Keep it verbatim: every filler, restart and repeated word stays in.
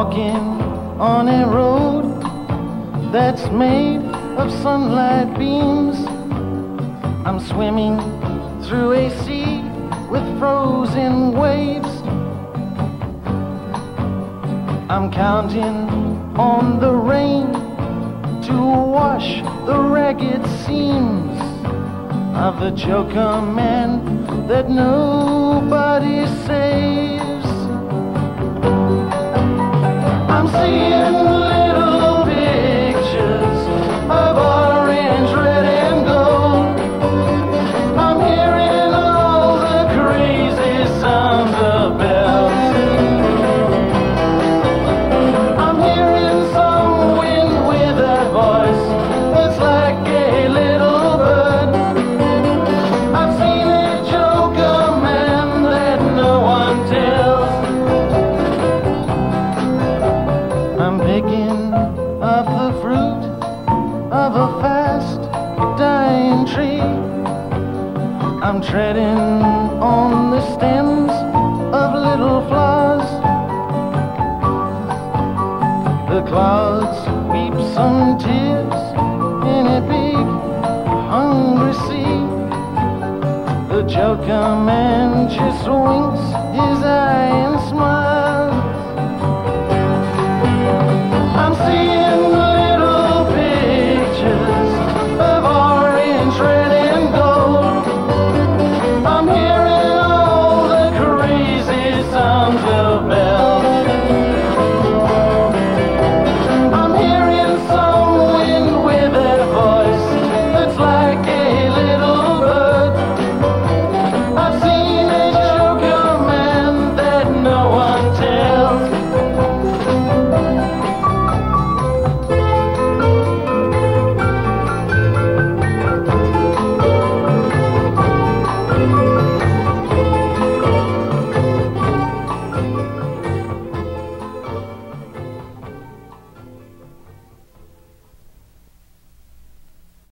walking on a road that's made of sunlight beams. I'm swimming through a sea with frozen waves. I'm counting on the rain to wash the ragged seams of the choker man that nobody saves. I'm seeing little pictures of orange, red and gold. I'm hearing all the crazy sounds of bells. I'm hearing some wind with a voice that's like a little bird. I've seen a joker man that no one tells. I'm picking up the fruit of a fast dying tree. I'm treading on the stems of little flowers. The clouds weep some tears in a big hungry sea. The joker man just winks his eye and smiles. I'm seeing